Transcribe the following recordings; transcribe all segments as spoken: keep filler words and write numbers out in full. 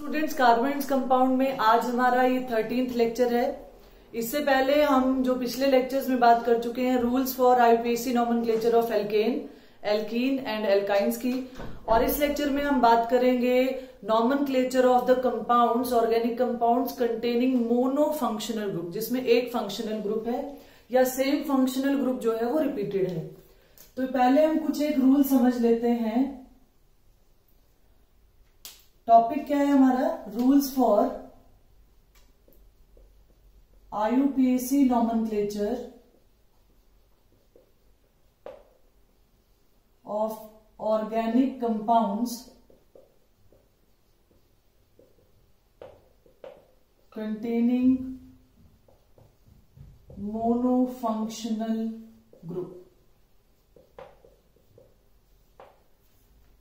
Students, carbons compound में आज हमारा ये थर्टींथ लेक्चर है। इससे पहले हम जो पिछले लेक्चर्स में बात कर चुके हैं rules for IUPAC nomenclature of alkane, alkene and alkynes की, और इस लेक्चर में हम बात करेंगे nomenclature of the compounds, organic compounds containing mono functional group, जिसमें एक फंक्शनल ग्रुप है या सेम फंक्शनल ग्रुप जो है वो रिपीटेड है। तो पहले हम कुछ एक रूल समझ लेते हैं। टॉपिक क्या है हमारा? Rules for IUPAC nomenclature of organic compounds containing mono functional group.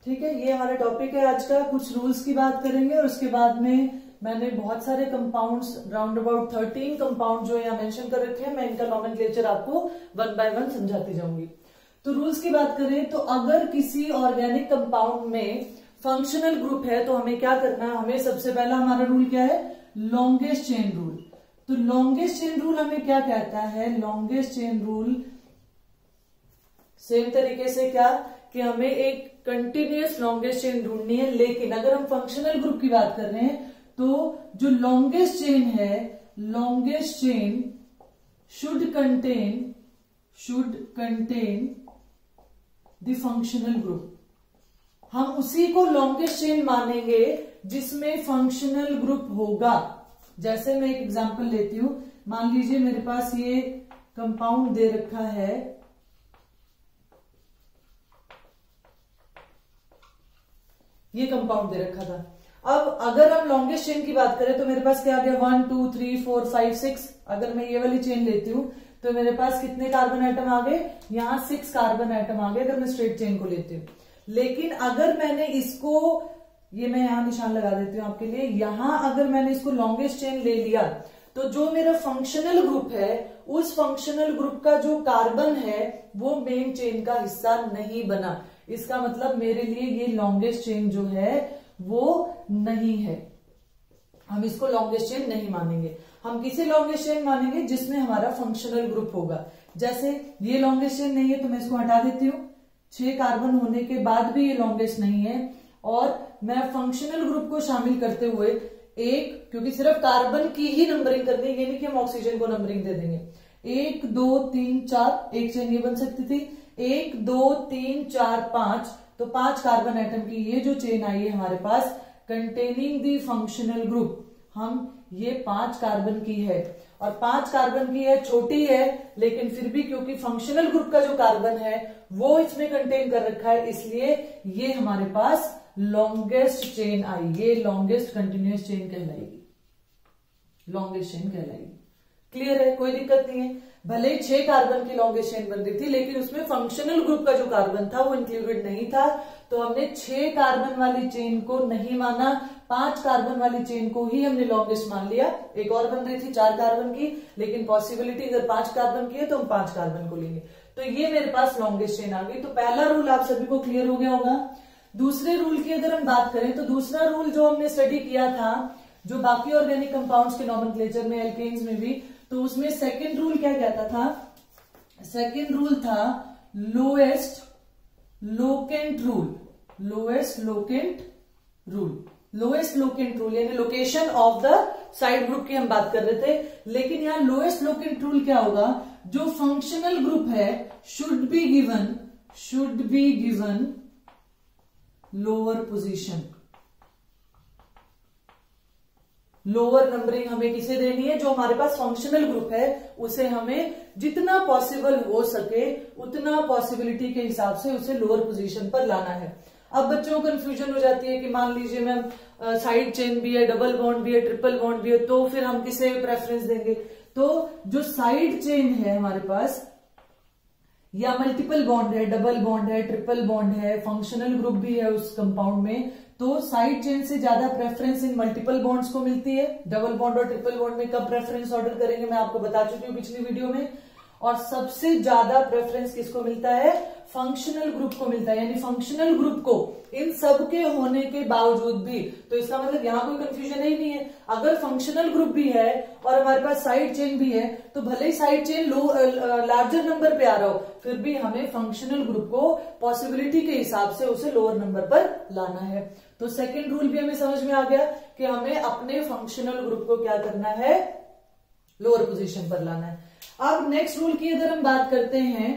ठीक है, ये हमारा टॉपिक है आज का। कुछ रूल्स की बात करेंगे और उसके बाद में मैंने बहुत सारे compounds, round about thirteen compound जो यहाँ मेंशन कर रखे हैं, मैं इनका नोमेनक्लेचर आपको वन बाय वन समझाती जाऊंगी। तो रूल्स की बात करें तो अगर किसी ऑर्गेनिक कंपाउंड में फंक्शनल ग्रुप है तो हमें क्या करना है? हमें सबसे पहला हमारा रूल क्या है? Longest chain rule. तो लॉन्गेस्ट चेन रूल हमें क्या कहता है? लॉन्गेस्ट चेन रूल सेम तरीके से क्या कि हमें एक कंटिन्यूअस लॉन्गेस्ट चेन ढूंढनी है, लेकिन अगर हम फंक्शनल ग्रुप की बात कर रहे हैं तो जो लॉन्गेस्ट चेन है, longest chain should contain should contain the functional group. हम उसी को लॉन्गेस्ट चेन मानेंगे जिसमें फंक्शनल ग्रुप होगा। जैसे मैं एक एग्जांपल लेती हूं, मान लीजिए मेरे पास ये कंपाउंड दे रखा है ये कंपाउंड दे रखा था। अब अगर हम लॉन्गेस्ट चेन की बात करें तो मेरे पास क्या आ गया? One two three four five six. अगर मैं ये वाली चेन लेती हूँ तो मेरे पास कितने कार्बन आइटम आ गए? यहाँ सिक्स कार्बन आइटम आ गए अगर मैं स्ट्रेट चेन को लेती हूँ। लेकिन अगर मैंने इसको, ये मैं यहाँ निशान लगा देती हूँ आपके लिए, यहाँ अगर मैंने इसको लॉन्गेस्ट चेन ले लिया तो जो मेरा फंक्शनल ग्रुप है, उस फंक्शनल ग्रुप का जो कार्बन है वो मेन चेन का हिस्सा नहीं बना। इसका मतलब मेरे लिए ये लॉन्गेस्ट चेन जो है वो नहीं है, हम इसको लॉन्गेस्ट चेन नहीं मानेंगे। हम किसे लॉन्गेस्ट चेन मानेंगे? जिसमें हमारा फंक्शनल ग्रुप होगा। जैसे ये लॉन्गेस्ट चेन नहीं है तो मैं इसको हटा देती हूँ, छह कार्बन होने के बाद भी ये लॉन्गेस्ट नहीं है, और मैं फंक्शनल ग्रुप को शामिल करते हुए एक, क्योंकि सिर्फ कार्बन की ही नंबरिंग करनी है, ये नहीं कि हम ऑक्सीजन को नंबरिंग दे देंगे, एक दो तीन चार, एक चेन ये बन सकती थी, एक दो तीन चार पांच, तो पांच कार्बन आइटम की ये जो चेन आई है हमारे पास कंटेनिंग दी फंक्शनल ग्रुप, हम ये पांच कार्बन की है, और पांच कार्बन की है, छोटी है, लेकिन फिर भी क्योंकि फंक्शनल ग्रुप का जो कार्बन है वो इसमें कंटेन कर रखा है, इसलिए ये हमारे पास लॉन्गेस्ट चेन आई। ये लॉन्गेस्ट कंटिन्यूअस चेन कहलाएगी, लॉन्गेस्ट चेन कहलाएगी। क्लियर है? कोई दिक्कत नहीं है। भले ही छह कार्बन की लॉन्गेस्ट चेन बन रही थी लेकिन उसमें फंक्शनल ग्रुप का जो कार्बन था वो इंक्लूडेड नहीं था, तो हमने छह कार्बन वाली चेन को नहीं माना, पांच कार्बन वाली चेन को ही हमने लॉन्गेस्ट मान लिया। एक और बन रही थी चार कार्बन की, लेकिन पॉसिबिलिटी अगर पांच कार्बन की है तो हम पांच कार्बन को लेंगे, तो ये मेरे पास लॉन्गेस्ट चेन आ गई। तो पहला रूल आप सभी को क्लियर हो गया होगा। दूसरे रूल की अगर हम बात करें तो दूसरा रूल जो हमने स्टडी किया था, जो बाकी ऑर्गेनिक कंपाउंड्स के नोमेनक्लेचर में, एल्केन्स में भी, तो उसमें सेकंड रूल क्या कहता था? सेकंड रूल था lowest locant rule. Lowest locant rule, lowest locant rule यानी location of the side group की हम बात कर रहे थे, लेकिन यहाँ लोएस्ट लोकेंट रूल क्या होगा? जो फंक्शनल ग्रुप है should be given should be given lower position. Lower numbering हमें किसे देनी है? जो हमारे पास फंक्शनल ग्रुप है उसे हमें जितना पॉसिबल हो सके उतना पॉसिबिलिटी के हिसाब से उसे लोअर पोजीशन पर लाना है। अब बच्चों को कंफ्यूजन हो जाती है कि मान लीजिए मैम साइड चेन भी है, डबल बॉन्ड भी है, ट्रिपल बॉन्ड भी है, तो फिर हम किसे प्रेफरेंस देंगे? तो जो साइड चेन है हमारे पास, या मल्टीपल बॉन्ड है, डबल बॉन्ड है, ट्रिपल बॉन्ड है, फंक्शनल ग्रुप भी है उस कंपाउंड में, तो साइड चेन से ज्यादा प्रेफरेंस इन मल्टीपल बॉन्ड्स को मिलती है। डबल बॉन्ड और ट्रिपल बॉन्ड में कब प्रेफरेंस ऑर्डर करेंगे मैं आपको बता चुकी हूँ पिछली वीडियो में। और सबसे ज्यादा प्रेफरेंस किसको मिलता है? फंक्शनल ग्रुप को मिलता है, यानी फंक्शनल ग्रुप को इन सब के होने के बावजूद भी। तो इसका मतलब यहाँ कोई कंफ्यूजन ही नहीं है। अगर फंक्शनल ग्रुप भी है और हमारे पास साइड चेन भी है, तो भले ही साइड चेन लो लार्जर नंबर पे आ रहा हो, फिर भी हमें फंक्शनल ग्रुप को पॉसिबिलिटी के हिसाब से उसे लोअर नंबर पर लाना है। तो सेकेंड रूल भी हमें समझ में आ गया कि हमें अपने फंक्शनल ग्रुप को क्या करना है, लोअर पोजीशन पर लाना है। अब नेक्स्ट रूल की अगर हम बात करते हैं,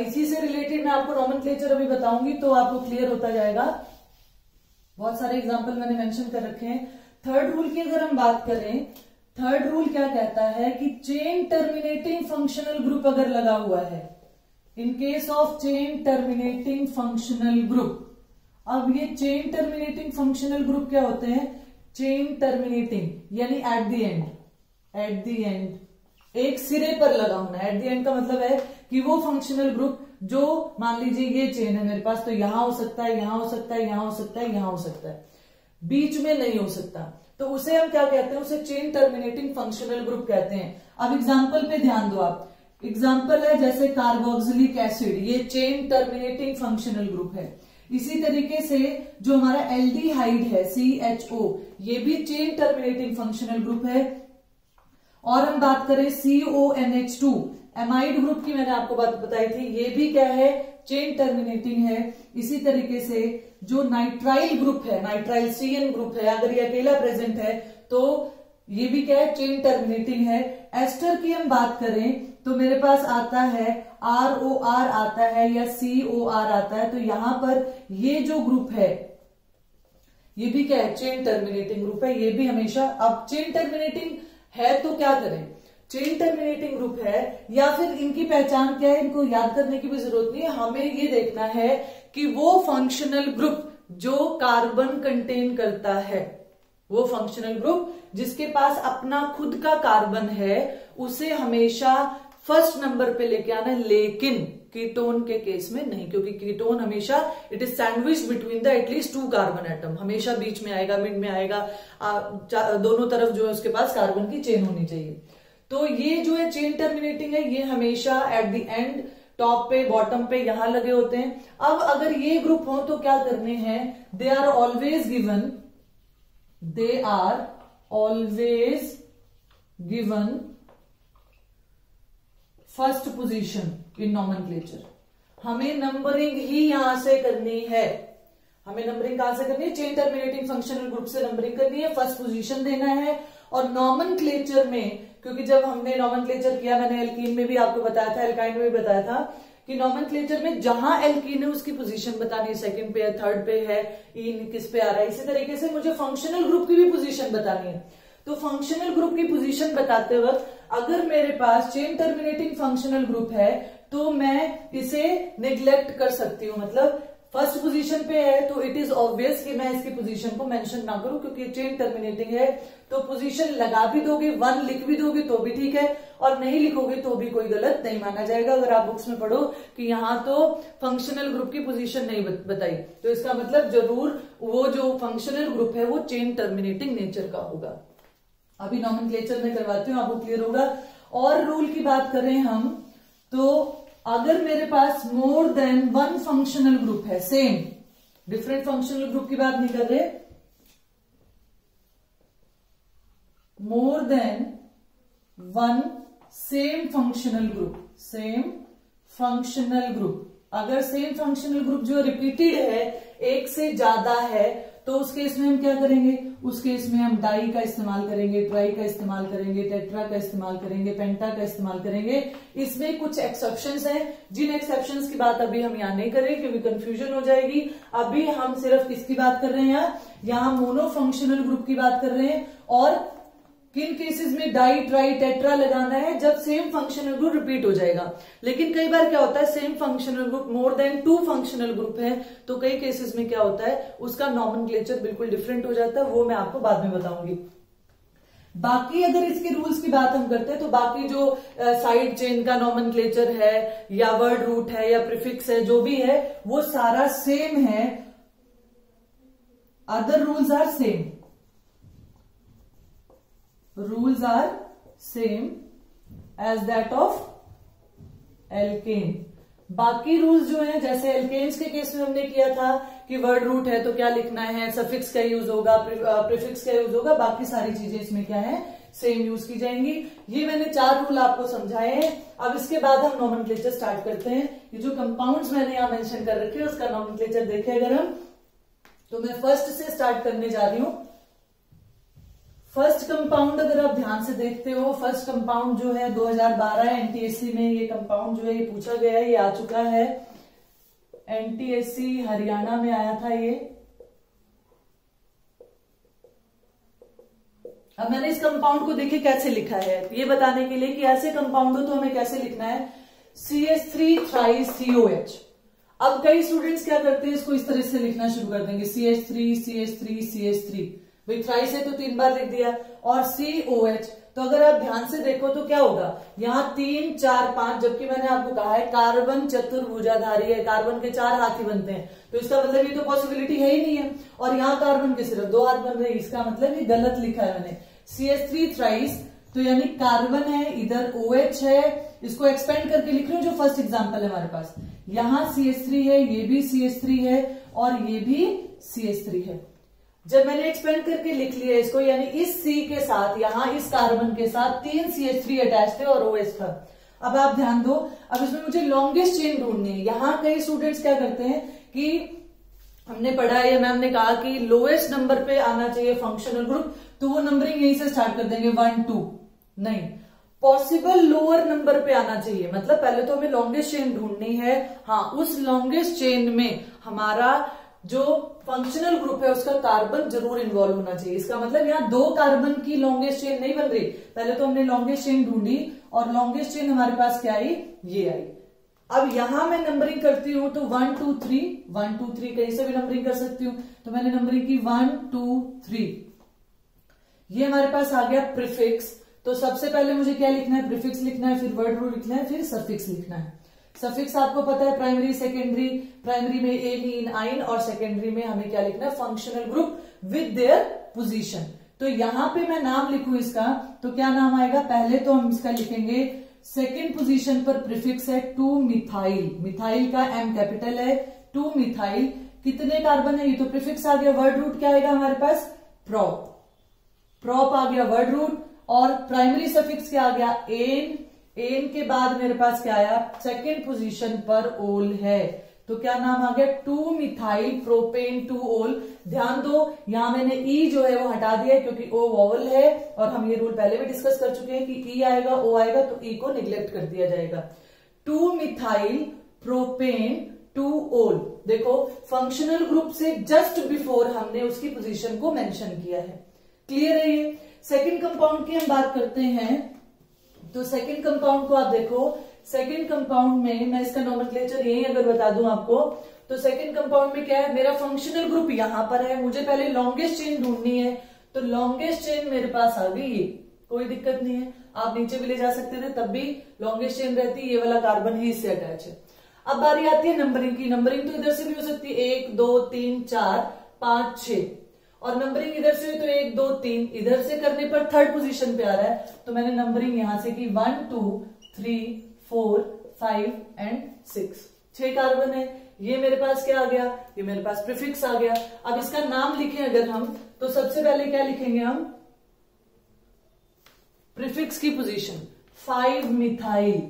इसी से रिलेटेड मैं आपको नोमेनक्लेचर अभी बताऊंगी तो आपको क्लियर होता जाएगा। बहुत सारे एग्जांपल मैंने मेंशन कर रखे हैं। थर्ड रूल की अगर हम बात करें, थर्ड रूल क्या कहता है कि चेन टर्मिनेटिंग फंक्शनल ग्रुप अगर लगा हुआ है, in case of chain terminating functional group. अब ये चेन टर्मिनेटिंग फंक्शनल ग्रुप क्या होते हैं? चेन टर्मिनेटिंग यानी at the end, at the end एक सिरे पर लगा होना। एट द एंड का मतलब है कि वो फंक्शनल ग्रुप जो मान लीजिए ये चेन है मेरे पास, तो यहां हो सकता है, यहां हो सकता है, यहां हो सकता है, यहां हो सकता है, बीच में नहीं हो सकता, तो उसे हम क्या कहते हैं? उसे चेन टर्मिनेटिंग फंक्शनल ग्रुप कहते हैं। अब एग्जांपल पे ध्यान दो आप। एग्जांपल है जैसे कार्बोक्सिलिक एसिड, ये चेन टर्मिनेटिंग फंक्शनल ग्रुप है। इसी तरीके से जो हमारा एल्डिहाइड है सी एच ओ, ये भी चेन टर्मिनेटिंग फंक्शनल ग्रुप है। और हम बात करें C O N H two, amide group की मैंने आपको बात बताई थी, ये भी क्या है? चेन टर्मिनेटिंग है। इसी तरीके से जो नाइट्राइल ग्रुप है, नाइट्राइल सी एन ग्रुप है, अगर ये अकेला प्रेजेंट है तो ये भी क्या है? चेन टर्मिनेटिंग है। एस्टर की हम बात करें तो मेरे पास आता है आर ओ आर आता है या सी ओ आर आता है, तो यहां पर ये जो ग्रुप है ये भी क्या है? चेन टर्मिनेटिंग ग्रुप है। ये भी हमेशा, अब चेन टर्मिनेटिंग है तो क्या करें, चेन टर्मिनेटिंग ग्रुप है या फिर इनकी पहचान क्या है, इनको याद करने की भी जरूरत नहीं है। हमें ये देखना है कि वो फंक्शनल ग्रुप जो कार्बन कंटेन करता है, वो फंक्शनल ग्रुप जिसके पास अपना खुद का कार्बन है, उसे हमेशा फर्स्ट नंबर पे लेके आना है, लेकिन कीटोन के केस में नहीं, क्योंकि कीटोन हमेशा it is sandwich between the at least two carbon atom, हमेशा बीच में आएगा, मिड में आएगा, आ, दोनों तरफ जो है उसके पास कार्बन की चेन होनी चाहिए। तो ये जो है चेन टर्मिनेटिंग है, ये हमेशा एट द एंड, टॉप पे, बॉटम पे, यहां लगे होते हैं। अब अगर ये ग्रुप हो तो क्या करने हैं? They are always given, they are always given first position in nomenclature. हमें नंबरिंग ही यहां से करनी है, हमें नंबरिंग कहां से करनी है? चेन टर्मिनेटिंग फंक्शनल ग्रुप से नंबरिंग करनी है, फर्स्ट पोजीशन देना है। और नॉमेनक्लेचर में, क्योंकि जब हमने नॉमेनक्लेचर किया, मैंने एल्कीन में भी आपको बताया था, एल्काइन में भी बताया था कि नॉमेनक्लेचर में जहां एल्कीन है उसकी पोजीशन बतानी है, सेकंड पे है, थर्ड पे है, इन किस पे आ रहा है। इसी तरीके से मुझे फंक्शनल ग्रुप की भी पोजीशन बतानी है। तो फंक्शनल ग्रुप की पोजीशन बताते वक्त अगर मेरे पास चेन टर्मिनेटिंग फंक्शनल ग्रुप है तो मैं इसे निग्लेक्ट कर सकती हूँ, मतलब फर्स्ट पोजीशन पे है तो इट इज ऑब्वियस कि मैं इसकी पोजीशन को मेंशन ना करूं, क्योंकि चेन टर्मिनेटिंग है। तो पोजीशन लगा भी दोगे, वन लिख भी दोगे तो भी ठीक है, और नहीं लिखोगे तो भी कोई गलत नहीं माना जाएगा। अगर आप बुक्स में पढ़ो कि यहाँ तो फंक्शनल ग्रुप की पोजीशन नहीं बताई, तो इसका मतलब जरूर वो जो फंक्शनल ग्रुप है वो चेन टर्मिनेटिंग नेचर का होगा। अभी नॉमेनक्लेचर में करवाती हूँ, आपको क्लियर होगा। और रूल की बात करें हम, तो अगर मेरे पास more than one functional group है, सेम, डिफरेंट फंक्शनल ग्रुप की बात नहीं कर रहे, more than one same functional group, same functional group, अगर सेम फंक्शनल ग्रुप जो रिपीटेड है एक से ज्यादा है, तो उस केस में हम क्या करेंगे? उस केस में हम डाई का इस्तेमाल करेंगे, ट्राई का इस्तेमाल करेंगे, टेट्रा का इस्तेमाल करेंगे, पेंटा का इस्तेमाल करेंगे। इसमें कुछ एक्सेप्शंस हैं, जिन एक्सेप्शंस की बात अभी हम यहाँ नहीं करेंगे क्योंकि कंफ्यूजन हो जाएगी। अभी हम सिर्फ किसकी बात कर रहे हैं यहाँ? यहाँ मोनो फंक्शनल ग्रुप की बात कर रहे हैं। और किन केसेस में डाई, ट्राई, टेट्रा लगाना है? जब सेम फंक्शनल ग्रुप रिपीट हो जाएगा। लेकिन कई बार क्या होता है, same functional group more than two functional group है, तो कई केसेस में क्या होता है उसका नॉमेनक्लेचर बिल्कुल डिफरेंट हो जाता है, वो मैं आपको बाद में बताऊंगी। बाकी अगर इसके रूल्स की बात हम करते हैं, तो बाकी जो साइड चेन का नॉमेनक्लेचर है या वर्ड रूट है या प्रीफिक्स है, जो भी है वो सारा सेम है। Other rules are same, rules are same as that of alkane. बाकी रूल्स जो हैं जैसे एल्केन्स के केस में हमने किया था कि वर्ड रूट है तो क्या लिखना है, सफिक्स का यूज होगा, प्रीफिक्स का यूज होगा, बाकी सारी चीजें इसमें क्या है सेम यूज की जाएंगी। ये मैंने चार रूल आपको समझाए हैं। अब इसके बाद हम नोमेनक्लेचर स्टार्ट करते हैं। ये जो कंपाउंड्स मैंने यहाँ मेंशन कर रखे हैं उसका नोमेनक्लेचर देखें अगर हम, तो मैं फर्स्ट से स्टार्ट करने जा रही हूं। फर्स्ट कंपाउंड अगर आप ध्यान से देखते हो, फर्स्ट कंपाउंड जो है दो हज़ार बारह एनटीएससी में ये कंपाउंड जो है ये पूछा गया है, ये आ चुका है। एनटीएससी हरियाणा में आया था ये। अब मैंने इस कंपाउंड को देखिए कैसे लिखा है, ये बताने के लिए कि ऐसे कंपाउंड हो तो हमें कैसे लिखना है। सी एच थ्री थ्राई सी ओ एच। अब कई स्टूडेंट्स क्या करते हैं इसको इस तरह से लिखना शुरू कर देंगे, C H three C H three C H three, भाई थ्राई से तो तीन बार लिख दिया, और सी ओ एच। तो अगर आप ध्यान से देखो तो क्या होगा, यहाँ तीन चार पांच, जबकि मैंने आपको कहा है कार्बन चतुर्भुजाधारी है, कार्बन के चार हाथ ही बनते हैं, तो इसका मतलब ये तो पॉसिबिलिटी है ही नहीं है, और यहाँ कार्बन के सिर्फ दो हाथ बन रहे हैं, इसका मतलब ये गलत लिखा है मैंने। सी एच थ्री थ्राइस तो यानी कार्बन है, इधर OH है, इसको एक्सपेंड करके लिख रहे हो जो फर्स्ट एग्जाम्पल है हमारे पास। यहाँ सी एच थ्री है, ये भी सी एच थ्री है और ये भी सी एच थ्री है। जब मैंने एक्सपेंड करके लिख लिया इसको, यानी इस C के साथ, यहाँ इस कार्बन के साथ तीन सी एच थ्री अटैच थे और OH था। अब आप ध्यान दो, अब इसमें मुझे लॉन्गेस्ट चेन ढूंढनी है। यहाँ कई स्टूडेंट्स क्या करते हैं कि हमने पढ़ा है, मैम ने कहा कि लोएस्ट नंबर पे आना चाहिए फंक्शनल ग्रुप, तो वो नंबरिंग यहीं से स्टार्ट कर देंगे, वन टू। नहीं, पॉसिबल लोअर नंबर पे आना चाहिए, मतलब पहले तो हमें लॉन्गेस्ट चेन ढूंढनी है। हाँ, उस लॉन्गेस्ट चेन में हमारा जो फंक्शनल ग्रुप है उसका कार्बन जरूर इन्वॉल्व होना चाहिए। इसका मतलब यहाँ दो कार्बन की लॉन्गेस्ट चेन नहीं बन रही। पहले तो हमने लॉन्गेस्ट चेन ढूंढी और लॉन्गेस्ट चेन हमारे पास क्या आई, ये आई। अब यहां मैं नंबरिंग करती हूँ तो one two three, one two three कहीं से भी नंबरिंग कर सकती हूँ, तो मैंने नंबरिंग की वन टू थ्री। ये हमारे पास आ गया प्रीफिक्स, तो सबसे पहले मुझे क्या लिखना है, प्रीफिक्स लिखना है, फिर वर्ड रूल लिखना है, फिर सफिक्स लिखना है। सफिक्स आपको पता है प्राइमरी सेकेंडरी, प्राइमरी में एमीन आइन और सेकेंडरी में हमें क्या लिखना है, functional group with their position. तो यहां पे मैं नाम लिखूं इसका तो क्या नाम आएगा, पहले तो हम इसका लिखेंगे सेकेंड पोजीशन पर प्रीफिक्स है टू मिथाइल, मिथाइल का एम कैपिटल है, टू मिथाइल। कितने कार्बन है, ये तो प्रीफिक्स आ गया। वर्ड रूट क्या आएगा हमारे पास, प्रॉप, प्रॉप आ गया वर्ड रूट। और प्राइमरी सफिक्स क्या आ गया, एन, एन के बाद मेरे पास क्या आया, सेकेंड पोजीशन पर ओल है, तो क्या नाम आ गया, टू मिथाइल प्रोपेन टू ओल। ध्यान दो यहां मैंने ई जो है वो हटा दिया क्योंकि ओ वॉवल है और हम ये रूल पहले भी डिस्कस कर चुके हैं कि ई आएगा ओ आएगा तो ई को निग्लेक्ट कर दिया जाएगा। Two methyl propane two ol, देखो फंक्शनल ग्रुप से जस्ट बिफोर हमने उसकी पोजीशन को मेंशन किया है। क्लियर है ये। सेकेंड कंपाउंड की हम बात करते हैं तो सेकेंड कंपाउंड को आप देखो, सेकेंड कंपाउंड में मैं इसका नोमेनक्लेचर यही अगर बता दूं आपको तो सेकेंड कंपाउंड में क्या है, मेरा फंक्शनल ग्रुप यहां पर है, मुझे पहले लॉन्गेस्ट चेन ढूंढनी है, तो लॉन्गेस्ट चेन मेरे पास आ गई, ये कोई दिक्कत नहीं है, आप नीचे भी ले जा सकते थे तब भी लॉन्गेस्ट चेन रहती, ये वाला कार्बन ही इससे अटैच है। अब बारी आती है नंबरिंग की, नंबरिंग तो इधर से भी हो सकती है, एक दो तीन चार पांच छह, और नंबरिंग इधर से हुई तो एक दो तीन, इधर से करने पर थर्ड पोजीशन पे आ रहा है, तो मैंने नंबरिंग यहां से की one two three four five and six, छह कार्बन है। ये मेरे पास क्या आ गया, ये मेरे पास प्रीफिक्स आ गया। अब इसका नाम लिखें अगर हम तो सबसे पहले क्या लिखेंगे हम, प्रीफिक्स की position five methyl,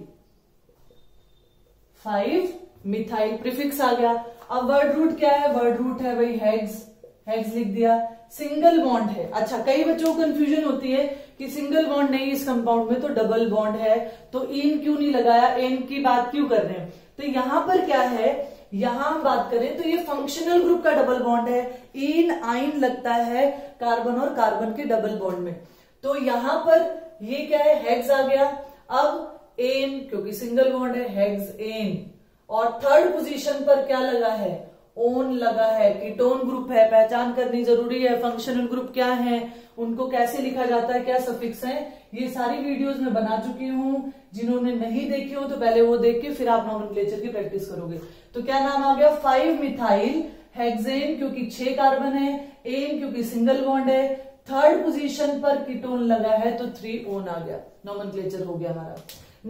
five methyl prefix आ गया। अब वर्ड रूट क्या है, वर्ड रूट है भाई हेक्स, हेक्स लिख दिया। सिंगल बॉन्ड है, अच्छा कई बच्चों को कंफ्यूजन होती है कि सिंगल बॉन्ड नहीं इस कंपाउंड में तो डबल बॉन्ड है, तो इन क्यों नहीं लगाया, एन की बात क्यों कर रहे हैं, तो यहां पर क्या है, यहां हम बात करें तो ये फंक्शनल ग्रुप का डबल बॉन्ड है, इन आइन लगता है कार्बन और कार्बन के डबल बॉन्ड में, तो यहां पर ये क्या है, हेक्स आ गया। अब एन क्योंकि सिंगल बॉन्ड है, हेक्स एन, और थर्ड पोजीशन पर क्या लगा है, ओन लगा है। कीटोन ग्रुप है, पहचान करनी जरूरी है, फंक्शनल ग्रुप क्या है, उनको कैसे लिखा जाता है, क्या सफिक्स है, ये सारी वीडियोस मैं बना चुकी हूँ, जिन्होंने नहीं देखी हो तो पहले वो देख के फिर आप नोमेनक्लेचर की प्रैक्टिस करोगे। तो क्या नाम आ गया, फाइव मिथाइल हेक्सेन क्योंकि छह कार्बन है, एन क्योंकि सिंगल बॉन्ड है, थर्ड पोजीशन पर कीटोन लगा है तो थ्री ओन आ गया, नोमेनक्लेचर हो गया हमारा।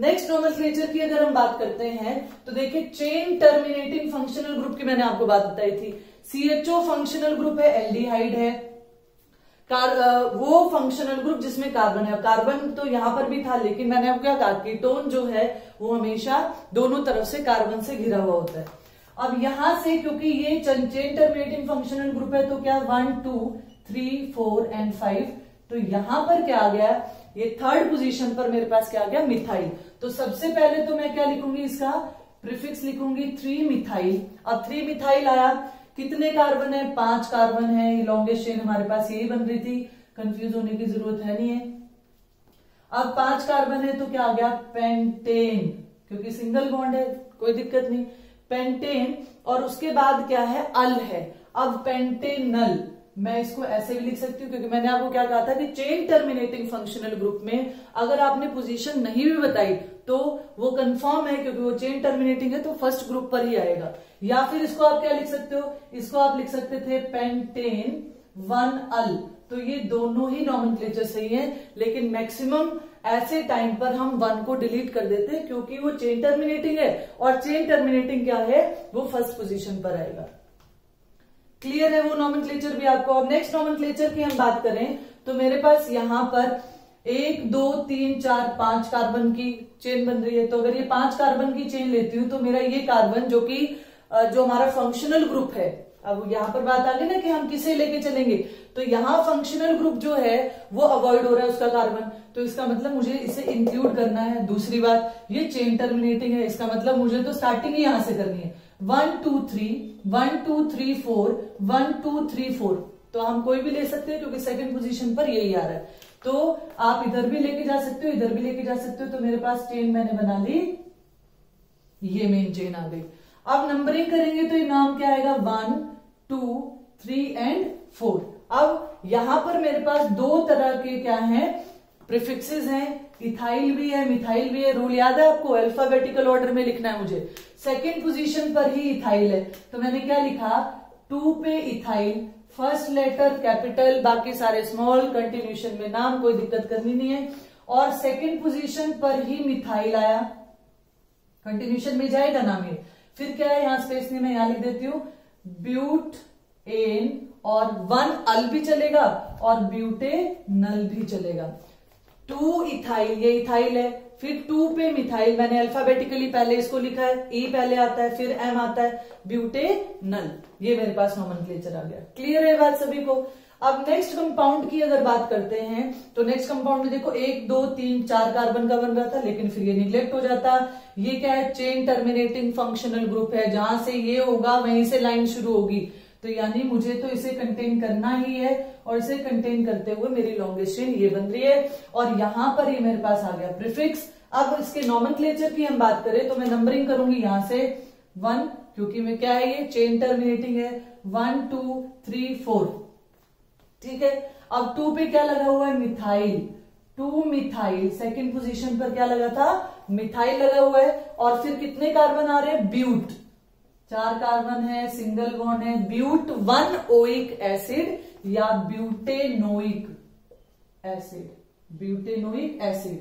नेक्स्ट नोमेनक्लेचर की अगर हम बात करते हैं तो देखिए चेन टर्मिनेटिंग फंक्शनल ग्रुप की मैंने आपको बात बताई थी। सीएचओ फंक्शनल ग्रुप है, एल्डिहाइड है, कार, वो फंक्शनल ग्रुप जिसमें कार्बन है। कार्बन तो यहाँ पर भी था, लेकिन मैंने आपको क्या कहा कीटोन जो है वो हमेशा दोनों तरफ से कार्बन से घिरा हुआ होता है। अब यहां से क्योंकि ये चेन टर्मिनेटिंग फंक्शनल ग्रुप है तो क्या one two three four and five, तो यहां पर क्या आ गया ये थर्ड पोजीशन पर मेरे पास क्या आ गया मिथाइल। तो सबसे पहले तो मैं क्या लिखूंगी इसका प्रीफिक्स लिखूंगी थ्री मिथाइल। अब थ्री मिथाइल आया, कितने कार्बन है पांच कार्बन है, इलॉन्गेशन हमारे पास यही बन रही थी, कंफ्यूज होने की जरूरत है नहीं है। अब पांच कार्बन है तो क्या आ गया पेंटेन, क्योंकि सिंगल बॉन्ड है कोई दिक्कत नहीं, पेंटेन। और उसके बाद क्या है अल है। अब पेंटेनल मैं इसको ऐसे भी लिख सकती हूँ, क्योंकि मैंने आपको क्या कहा था कि चेन टर्मिनेटिंग फंक्शनल ग्रुप में अगर आपने पोजीशन नहीं भी बताई तो वो कंफर्म है, क्योंकि वो चेन टर्मिनेटिंग है तो फर्स्ट ग्रुप पर ही आएगा। या फिर इसको आप क्या लिख सकते हो, इसको आप लिख सकते थे पेंटेन वन अल, तो ये दोनों ही नॉमेनक्लेचर सही है, लेकिन मैक्सिमम ऐसे टाइम पर हम वन को डिलीट कर देते हैं क्योंकि वो चेन टर्मिनेटिंग है और चेन टर्मिनेटिंग क्या है वो फर्स्ट पोजीशन पर आएगा। क्लियर है वो नॉमेनक्लेचर भी आपको। अब नेक्स्ट नॉमेनक्लेचर की हम बात करें तो मेरे पास यहाँ पर एक दो तीन चार पांच कार्बन की चेन बन रही है। तो अगर ये पांच कार्बन की चेन लेती हूँ तो मेरा ये कार्बन जो कि जो हमारा फंक्शनल ग्रुप है, अब यहाँ पर बात आ गई ना कि हम किसे लेके चलेंगे, तो यहाँ फंक्शनल ग्रुप जो है वो अवॉइड हो रहा है उसका कार्बन, तो इसका मतलब मुझे इसे इंक्लूड करना है। दूसरी बात ये चेन टर्मिनेटिंग है, इसका मतलब मुझे तो स्टार्टिंग ही यहाँ से करनी है one two three one two three four one two three four, तो हम कोई भी ले सकते हैं क्योंकि सेकंड पोजीशन पर यही आ रहा है, तो आप इधर भी लेके जा सकते हो इधर भी लेके जा सकते हो। तो मेरे पास चेन मैंने बना ली, ये मेन चेन आ गई। अब नंबरिंग करेंगे तो ये नाम क्या आएगा one two three and four. अब यहां पर मेरे पास दो तरह के क्या हैं प्रीफिक्सेस हैं, इथाइल भी है मिथाइल भी है। रूल याद है आपको, अल्फाबेटिकल ऑर्डर में लिखना है मुझे, सेकंड पोजीशन पर ही इथाइल है तो मैंने क्या लिखा टू पे इथाइल, फर्स्ट लेटर कैपिटल बाकी सारे स्मॉल, कंटिन्यूशन में नाम कोई दिक्कत करनी नहीं है, और सेकंड पोजीशन पर ही मिथाइल आया, कंटिन्यूशन में जाएगा नाम ये। फिर क्या है यहां स्पेस में मैं यहां लिख देती हूँ ब्यूट एन, और वन अल भी चलेगा और ब्यूटेनल भी चलेगा। टू इथाइल ये इथाइल है, फिर टू पे मिथाइल मैंने अल्फाबेटिकली पहले इसको लिखा है, ई पहले आता है फिर एम आता है, ब्यूटेनल, ये मेरे पास नोमेनक्लेचर आ गया। क्लियर है बात सभी को। अब नेक्स्ट कंपाउंड की अगर बात करते हैं तो नेक्स्ट कंपाउंड में देखो एक दो तीन चार कार्बन का बन रहा था, लेकिन फिर ये निग्लेक्ट हो जाता। ये क्या है चेन टर्मिनेटिंग फंक्शनल ग्रुप है, जहां से ये होगा वहीं से लाइन शुरू होगी, तो यानी मुझे तो इसे कंटेन करना ही है, और इसे कंटेन करते हुए मेरी लॉन्गेस्ट चेन ये बन रही है, और यहां पर ये मेरे पास आ गया प्रीफिक्स। अब इसके नॉमेनक्लेचर की हम बात करें तो मैं नंबरिंग करूंगी यहां से वन, क्योंकि मैं क्या है ये चेन टर्मिनेटिंग है, वन टू थ्री फोर, ठीक है। अब टू पे क्या लगा हुआ है methyl, two methyl, second position पर क्या लगा था मिथाइल लगा हुआ है, और फिर कितने कार्बन आ रहे हैं ब्यूट, चार कार्बन है सिंगल बॉन्ड है, ब्यूट वन ओइक एसिड या ब्यूटेनोइक एसिड, ब्यूटेनोइक एसिड,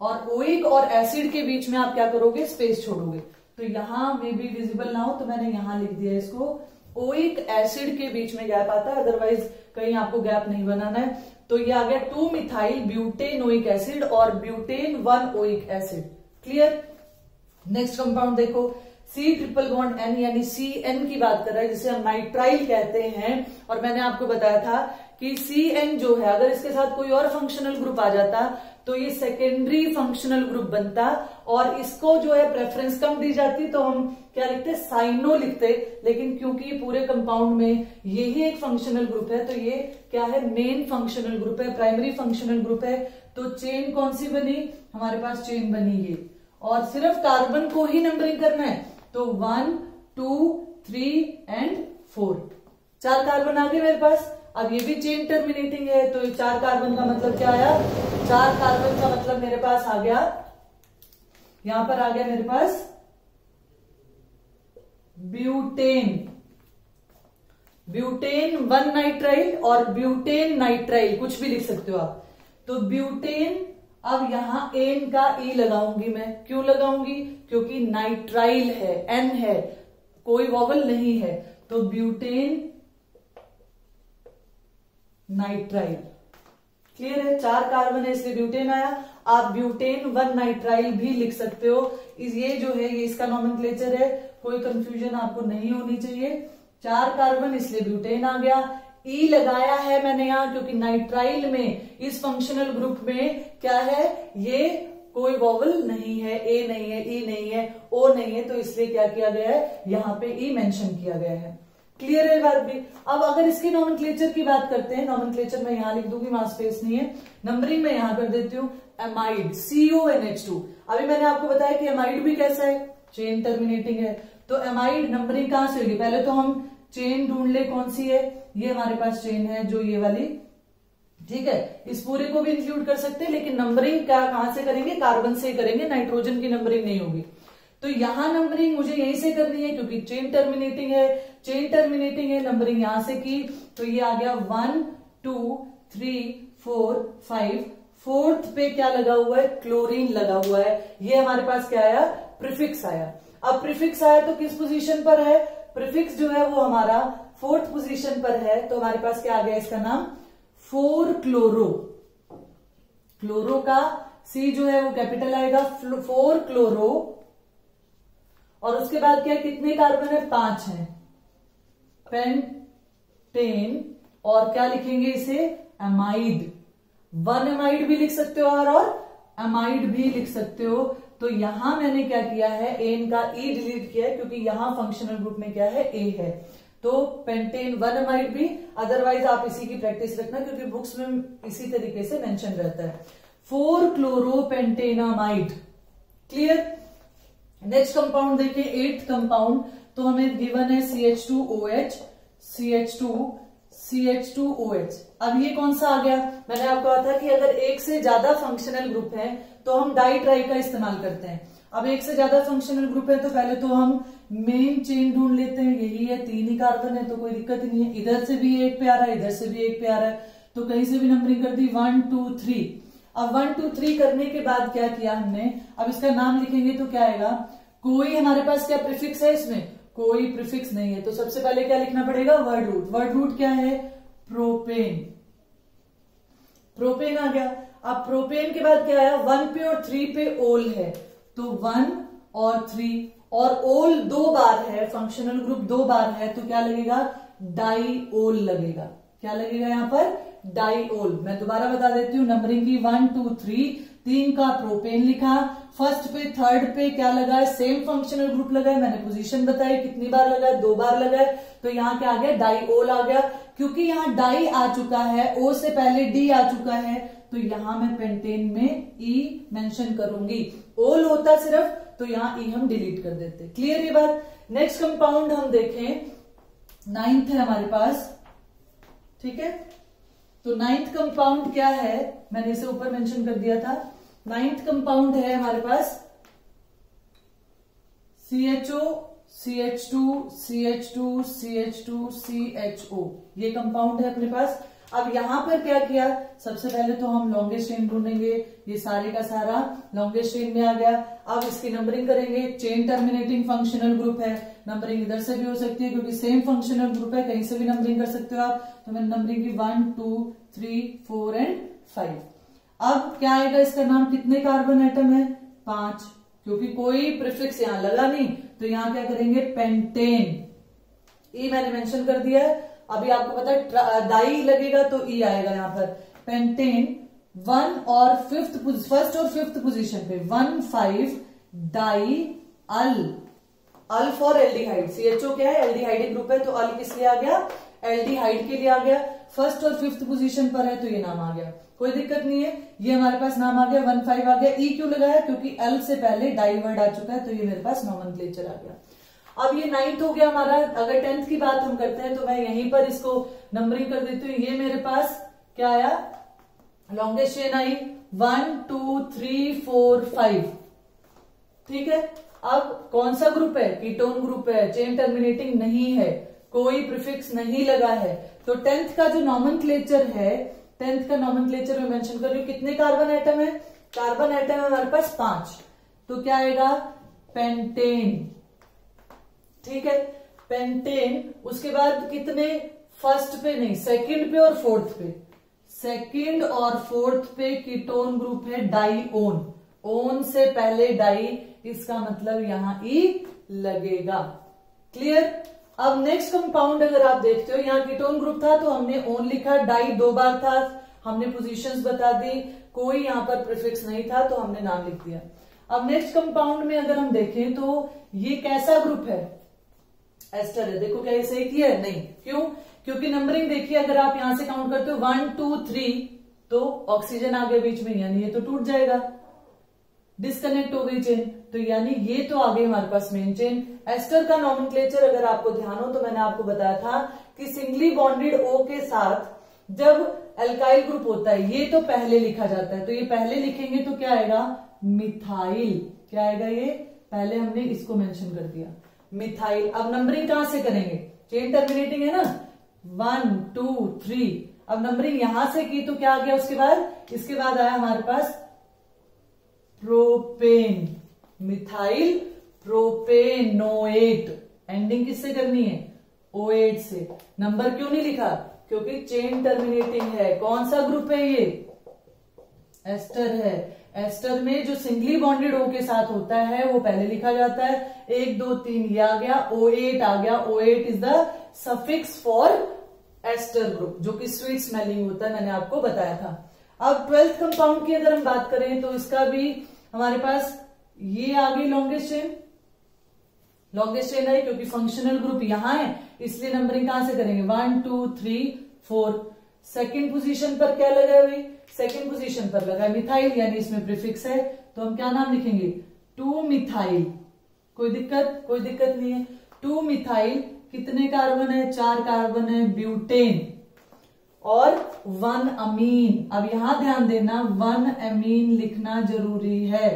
और ओइक और एसिड के बीच में आप क्या करोगे स्पेस छोड़ोगे, तो यहां में भी विजिबल ना हो तो मैंने यहां लिख दिया इसको, ओइक एसिड के बीच में गैप आता है, अदरवाइज कहीं आपको गैप नहीं बनाना है। तो ये आ गया टू मिथाइल ब्यूटेनोइक एसिड और butane one oic acid. Clear. Next compound देखो सी ट्रिपल बॉन्ड एन यानी सी एन की बात कर रहा है, जिसे हम नाइट्राइल कहते हैं, और मैंने आपको बताया था कि सी एन जो है अगर इसके साथ कोई और फंक्शनल ग्रुप आ जाता तो ये सेकेंडरी फंक्शनल ग्रुप बनता, और इसको जो है प्रेफरेंस कम दी जाती तो हम क्या लिखते साइनो लिखते, लेकिन क्योंकि पूरे कंपाउंड में यही एक फंक्शनल ग्रुप है तो ये क्या है मेन फंक्शनल ग्रुप है, प्राइमरी फंक्शनल ग्रुप है, तो चेन कौन सी बनी हमारे पास चेन बनी ये, और सिर्फ कार्बन को ही नंबरिंग करना है, तो one two three and four, चार कार्बन आ गए मेरे पास। अब ये भी चेन टर्मिनेटिंग है तो ये चार कार्बन का मतलब क्या आया, चार कार्बन का मतलब मेरे पास आ गया, यहां पर आ गया मेरे पास ब्यूटेन, ब्यूटेन वन नाइट्राइल और ब्यूटेन नाइट्राइल कुछ भी लिख सकते हो आप, तो ब्यूटेन अब यहाँ एन का ई लगाऊंगी मैं, क्यों लगाऊंगी? क्योंकि नाइट्राइल है, एन है, कोई वॉवल नहीं है, तो ब्यूटेन नाइट्राइल। क्लियर है, चार कार्बन है इसलिए ब्यूटेन आया। आप ब्यूटेन वन नाइट्राइल भी लिख सकते हो। इस ये जो है ये इसका नॉमेनक्लेचर है, कोई कंफ्यूजन आपको नहीं होनी चाहिए। चार कार्बन इसलिए ब्यूटेन आ गया। ई लगाया है मैंने यहाँ क्योंकि नाइट्राइल में इस फंक्शनल ग्रुप में क्या है, ये कोई वॉवल नहीं है, ए नहीं है, ई नहीं है, ओ नहीं है, तो इसलिए क्या किया गया है, यहाँ पे ई मेंशन किया गया है। क्लियर है बात भी। अब अगर इसके नॉमेनक्लेचर की बात करते हैं, नॉमेनक्लेचर मैं यहाँ लिख दूंगी, वहां स्पेस नहीं है, नंबरिंग में यहाँ कर देती हूँ। Amide C O N H two, अभी मैंने आपको बताया कि एमाइड भी कैसा है, चेन टर्मिनेटिंग है, तो एमाइड नंबरिंग कहां से होगी? पहले तो हम चेन ढूंढ ले कौन सी है। ये हमारे पास चेन है जो ये वाली, ठीक है, इस पूरे को भी इंक्लूड कर सकते हैं, लेकिन नंबरिंग क्या कहां से करेंगे? कार्बन से करेंगे, नाइट्रोजन की नंबरिंग नहीं होगी। तो यहां नंबरिंग मुझे यहीं से करनी है क्योंकि चेन टर्मिनेटिंग है, चेन टर्मिनेटिंग है, नंबरिंग यहां से की, तो ये आ गया one two three four five. Fourth पे क्या लगा हुआ है? क्लोरीन लगा हुआ है। ये हमारे पास क्या आया? प्रीफिक्स आया। अब प्रीफिक्स आया तो किस पोजीशन पर है? प्रीफिक्स जो है वो हमारा फोर्थ पोजीशन पर है, तो हमारे पास क्या आ गया? इसका नाम फोर क्लोरो, क्लोरो का सी जो है वो कैपिटल आएगा, फोर क्लोरो, और उसके बाद क्या कितने कार्बन है? पांच है, पेंटेन, और क्या लिखेंगे इसे? एमाइड। वन एमाइड भी लिख सकते हो और, और एमाइड भी लिख सकते हो। तो यहां मैंने क्या किया है, एन का ई डिलीट किया है क्योंकि यहां फंक्शनल ग्रुप में क्या है, ए है, तो पेंटेन वन एमाइड भी। अदरवाइज आप इसी की प्रैक्टिस रखना क्योंकि बुक्स में इसी तरीके से मेंशन रहता है, four chloropentanamide. Clear. Next compound देखिए, एट्थ कंपाउंड, तो हमें गिवन है C H two O H C H two C H two O H. अब ये कौन सा आ गया? मैंने आपको कहा था कि अगर एक से ज्यादा फंक्शनल ग्रुप है तो हम डाई ट्राई का इस्तेमाल करते हैं। अब एक से ज्यादा फंक्शनल ग्रुप है तो पहले तो हम मेन चेन ढूंढ लेते हैं, यही है, तीन ही कार्बन है तो कोई दिक्कत नहीं है, इधर से भी एक पे आ रहा है, इधर से भी एक पे आ रहा है, तो कहीं से भी नंबरिंग कर दी, वन टू थ्री। अब वन टू थ्री करने के बाद क्या किया हमने, अब इसका नाम लिखेंगे तो क्या आएगा? कोई हमारे पास क्या प्रीफिक्स है? इसमें कोई प्रीफिक्स नहीं है, तो सबसे पहले क्या लिखना पड़ेगा? Word root. वर्ड रूट क्या है? प्रोपेन, प्रोपेन आ गया। अब प्रोपेन के बाद क्या आया? वन पे और थ्री पे ओल है, तो वन और थ्री, और ओल दो बार है, फंक्शनल ग्रुप दो बार है, तो क्या लगेगा? डाई ओल लगेगा। क्या लगेगा यहाँ पर? डाई ओल। मैं दोबारा बता देती हूँ, नंबरिंग की वन टू थ्री, तीन का प्रोपेन लिखा, फर्स्ट पे थर्ड पे क्या लगा है? सेम फंक्शनल ग्रुप लगा है, मैंने पोजीशन बताई कितनी बार लगा है, दो बार लगा है, तो यहाँ क्या आ गया? डाइओल आ गया। क्योंकि यहाँ डाई आ चुका है, ओ से पहले डी आ चुका है, तो यहाँ मैं पेंटेन में ई मेंशन करूंगी, ओल होता सिर्फ, तो यहाँ ई हम डिलीट कर देते। क्लियर ये बात। नेक्स्ट कंपाउंड हम देखें, नाइन्थ है हमारे पास, ठीक है, तो नाइन्थ कंपाउंड क्या है? मैंने इसे ऊपर मेंशन कर दिया था। नाइन्थ कंपाउंड है हमारे पास C H O, C H two, C H two, C H two, C H O, ये कंपाउंड है अपने पास। अब यहां पर क्या किया? सबसे पहले तो हम लॉन्गेस्ट चेन ढूंढेंगे, ये सारे का सारा लॉन्गेस्ट चेन में आ गया। अब इसकी नंबरिंग करेंगे, चेन टर्मिनेटिंग फंक्शनल ग्रुप है, नंबरिंग इधर से भी हो सकती है क्योंकि सेम फंक्शनल ग्रुप है, कहीं से भी नंबरिंग कर सकते हो आप, तो मैंने नंबरिंग की one two three four and five. अब क्या आएगा? इसका नाम कितने कार्बन एटम है? पांच, क्योंकि कोई प्रीफिक्स यहां लगा नहीं, तो यहां क्या करेंगे? पेंटेन, ई मैंने मेंशन कर दिया है। अभी आपको पता है डाई लगेगा तो ई आएगा यहाँ पर, पेंटेन वन और फिफ्थ, फर्स्ट और फिफ्थ पोजीशन पे, one five di al, al for aldehyde, CHO क्या है? एल्डिहाइड ग्रुप है, तो अल किस लिए आ गया? एल्डिहाइड के लिए आ गया, फर्स्ट और फिफ्थ पोजीशन पर है, तो ये नाम आ गया, कोई दिक्कत नहीं है, ये हमारे पास नाम आ गया, वन फाइव आ गया। ई क्यों लगाया? क्योंकि एल से पहले डाई वर्ड आ चुका है, तो ये मेरे पास नॉमेनक्लेचर आ गया। अब ये नाइन्थ हो गया हमारा। अगर टेंथ की बात हम करते हैं तो मैं यहीं पर इसको नंबरिंग कर देती हूँ। ये मेरे पास क्या आया? लॉन्गेस्ट चेन आई, one two three four five, ठीक है। अब कौन सा ग्रुप है? कीटोन ग्रुप है, चेन टर्मिनेटिंग नहीं है, कोई प्रीफिक्स नहीं लगा है, तो टेंथ का जो नॉमेनक्लेचर है, टेंथ का नॉमेनक्लेचर में मेंशन कर रही हूँ, कितने कार्बन एटम है? कार्बन आइटम है हमारे पास पांच, तो क्या आएगा पेंटेन। ठीक है पेंटेन। उसके बाद कितने, फर्स्ट पे नहीं सेकंड पे और फोर्थ पे, सेकंड और फोर्थ पे कीटोन ग्रुप है डाइओन, ओन से पहले डाई, इसका मतलब यहां ई लगेगा। क्लियर। अब नेक्स्ट कंपाउंड अगर आप देखते हो, यहाँ कीटोन ग्रुप था तो हमने ओन लिखा, डाई दो बार था, हमने पोजीशंस बता दी, कोई यहाँ पर प्रीफिक्स नहीं था तो हमने नाम लिख दिया। अब नेक्स्ट कंपाउंड में अगर हम देखें तो ये कैसा ग्रुप है, एस्टर है। देखो क्या ये सही किया है, नहीं, क्यों, क्योंकि नंबरिंग देखिए अगर आप यहां से काउंट करते हो वन टू थ्री तो ऑक्सीजन आ गया बीच में, यानी ये तो टूट जाएगा, डिस्कनेक्ट हो गई चेन, तो यानी ये तो आ गई हमारे पास मेन चेन। एस्टर का नॉमेनक्लेचर अगर आपको ध्यान हो तो मैंने आपको बताया था कि सिंगली बॉन्डेड ओ के साथ जब एल्काइल ग्रुप होता है ये तो पहले लिखा जाता है, तो ये पहले लिखेंगे तो क्या आएगा मिथाइल। क्या आएगा ये, पहले हमने इसको मेंशन कर दिया मिथाइल। अब नंबरिंग कहां से करेंगे, चेन टर्मिनेटिंग है ना, वन टू थ्री, अब नंबरिंग यहां से की तो क्या आ गया उसके बाद, इसके बाद आया हमारे पास प्रोपेन, मिथाइल प्रोपेनोएट, एंडिंग किससे करनी है ओएट से। नंबर क्यों नहीं लिखा, क्योंकि चेन टर्मिनेटिंग है। कौन सा ग्रुप है ये, एस्टर है। एस्टर में जो सिंगली बॉन्डेड ओ के साथ होता है वो पहले लिखा जाता है, एक दो तीन ये आ गया, ओ एट आ गया, oate is the suffix for ester group जो कि स्वीट स्मेलिंग होता है, मैंने आपको बताया था। अब ट्वेल्थ कंपाउंड की अगर हम बात करें तो इसका भी हमारे पास ये आ गई लॉन्गेस्ट चेन, लॉन्गेस्ट चेन है क्योंकि फंक्शनल ग्रुप यहां है, इसलिए नंबरिंग कहां से करेंगे one two three four. Second position पर क्या लगा है भाई, सेकेंड पोजीशन पर लगा है मिथाइल, यानी इसमें प्रीफिक्स है, तो हम क्या नाम लिखेंगे टू मिथाइल। कोई दिक्कत, कोई दिक्कत नहीं है। टू मिथाइल, कितने कार्बन है, चार कार्बन है, ब्यूटेन और वन अमीन। अब यहां ध्यान देना वन अमीन लिखना जरूरी है,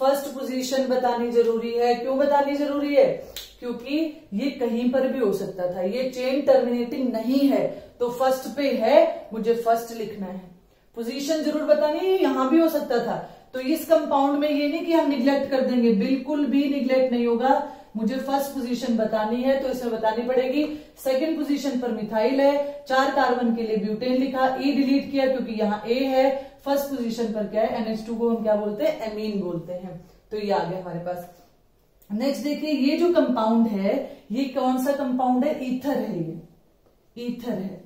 फर्स्ट पोजीशन बतानी जरूरी है। क्यों बतानी जरूरी है, क्योंकि ये कहीं पर भी हो सकता था, ये चेन टर्मिनेटिंग नहीं है तो फर्स्ट पे है, मुझे फर्स्ट लिखना है, पोजीशन जरूर बतानी है, यहां भी हो सकता था। तो इस कंपाउंड में ये नहीं कि हम निग्लेक्ट कर देंगे, बिल्कुल भी निग्लेक्ट नहीं होगा, मुझे फर्स्ट पोजीशन बतानी है तो इसमें बतानी पड़ेगी। सेकंड पोजीशन पर मिथाइल है, चार कार्बन के लिए ब्यूटेन लिखा, ए डिलीट किया क्योंकि यहाँ ए है, फर्स्ट पोजीशन पर क्या है एन एच टू को हम क्या बोलते हैं एमीन बोलते हैं, तो ये आ गया हमारे पास। नेक्स्ट देखिए ये जो कंपाउंड है ये कौन सा कंपाउंड है, ईथर है, ये ईथर है।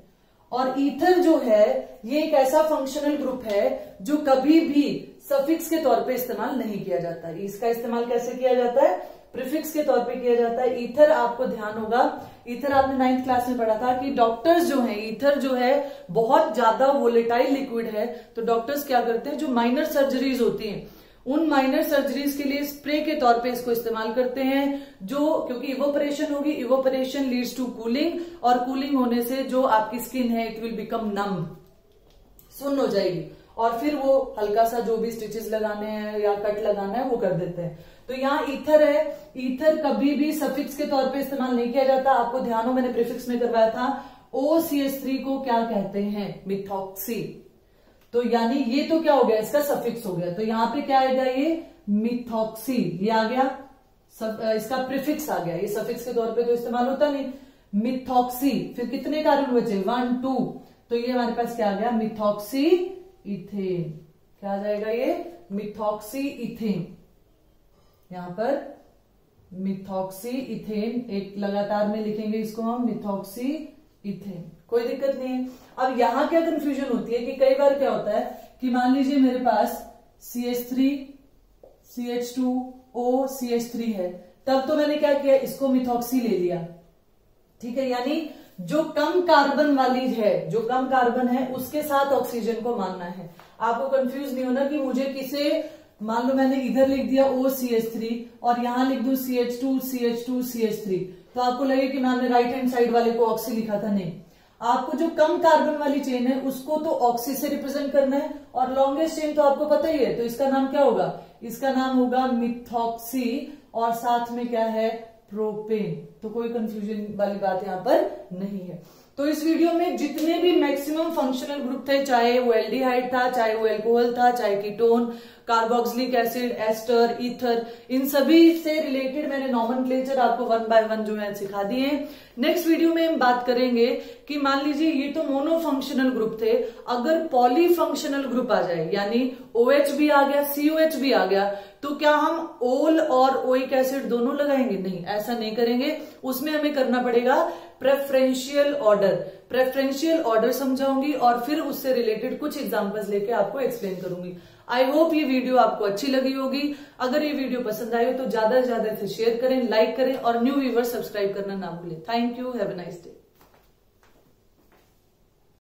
और ईथर जो है ये एक ऐसा फंक्शनल ग्रुप है जो कभी भी सफिक्स के तौर पे इस्तेमाल नहीं किया जाता है। इसका इस्तेमाल कैसे किया जाता है, प्रीफिक्स के तौर पे किया जाता है। ईथर आपको ध्यान होगा, ईथर आपने नाइन्थ क्लास में पढ़ा था कि डॉक्टर्स जो हैं, ईथर जो है बहुत ज्यादा वोलेटाइल लिक्विड है, तो डॉक्टर्स क्या करते हैं, जो माइनर सर्जरीज होती हैं उन माइनर सर्जरीज के लिए स्प्रे के तौर पे इसको इस्तेमाल करते हैं, जो क्योंकि इवोपरेशन होगी, इवोपरेशन लीड्स टू कूलिंग, और कूलिंग होने से जो आपकी स्किन है इट विल बिकम नम, सुन्न हो जाएगी, और फिर वो हल्का सा जो भी स्टिचेस लगाने हैं या कट लगाना है वो कर देते हैं। तो यहाँ ईथर है, ईथर कभी भी सफिक्स के तौर पे इस्तेमाल नहीं किया जाता। आपको ध्यान हो मैंने प्रीफिक्स में करवाया था, ओ सी एच थ्री को क्या कहते हैं मिथॉक्सी, तो यानी ये तो क्या हो गया इसका सफिक्स हो गया, तो यहाँ पे क्या आएगा ये मिथॉक्सी, ये आ गया सब, इसका प्रीफिक्स आ गया, ये सफिक्स के तौर पर तो इस्तेमाल होता नहीं, मिथॉक्सी। फिर कितने कार्बन बचे वन टू, तो ये हमारे पास क्या आ गया मिथॉक्सी इथेन, क्या आ जाएगा ये मिथॉक्सी इथेन। यहां पर मिथॉक्सी इथेन एक लगातार में लिखेंगे इसको हम मिथॉक्सी इथेन, कोई दिक्कत नहीं है। अब यहां क्या कंफ्यूजन होती है कि कई बार क्या होता है कि मान लीजिए मेरे पास C H three C H two O C H three है, तब तो मैंने क्या किया इसको मिथॉक्सी ले लिया, ठीक है, यानी जो कम कार्बन वाली है, जो कम कार्बन है उसके साथ ऑक्सीजन को मानना है। आपको कंफ्यूज नहीं होना कि मुझे किसे, मान लो मैंने इधर लिख दिया ओ सी एच थ्री और यहां लिख दू C H two C H two C H three, तो आपको लगे कि मैंने राइट हैंड साइड वाले को ऑक्सी लिखा था, नहीं, आपको जो कम कार्बन वाली चेन है उसको तो ऑक्सी से रिप्रेजेंट करना है, और लॉन्गेस्ट चेन तो आपको पता ही है, तो इसका नाम क्या होगा, इसका नाम होगा मिथॉक्सी और साथ में क्या है प्रोपेन, तो कोई कंफ्यूजन वाली बात यहाँ पर नहीं है। तो इस वीडियो में जितने भी मैक्सिमम फंक्शनल ग्रुप थे, चाहे वो एल्डिहाइड था, चाहे वो एल्कोहल था, चाहे ketone, carboxylic acid, ester, ether, इन सभी से रिलेटेड मैंने नॉमेनक्लेचर आपको वन बाय वन जो है सिखा दी है। नेक्स्ट वीडियो में हम बात करेंगे कि मान लीजिए ये तो मोनोफंक्शनल ग्रुप थे, अगर पॉलीफंक्शनल ग्रुप आ जाए यानी OH भी आ गया, C O H भी आ गया, तो क्या हम ओल और ओइक एसिड दोनों लगाएंगे? नहीं, ऐसा नहीं करेंगे। उसमें हमें करना पड़ेगा प्रेफरेंशियल ऑर्डर। प्रेफरेंशियल ऑर्डर समझाऊंगी और फिर उससे रिलेटेड कुछ एग्जांपल्स लेके आपको एक्सप्लेन करूंगी। आई होप ये वीडियो आपको अच्छी लगी होगी। अगर ये वीडियो पसंद आए तो ज्यादा से ज्यादा इसे शेयर करें, लाइक करें और न्यू व्यूअर्स सब्सक्राइब करना ना भूलें। Thank you, have a nice day.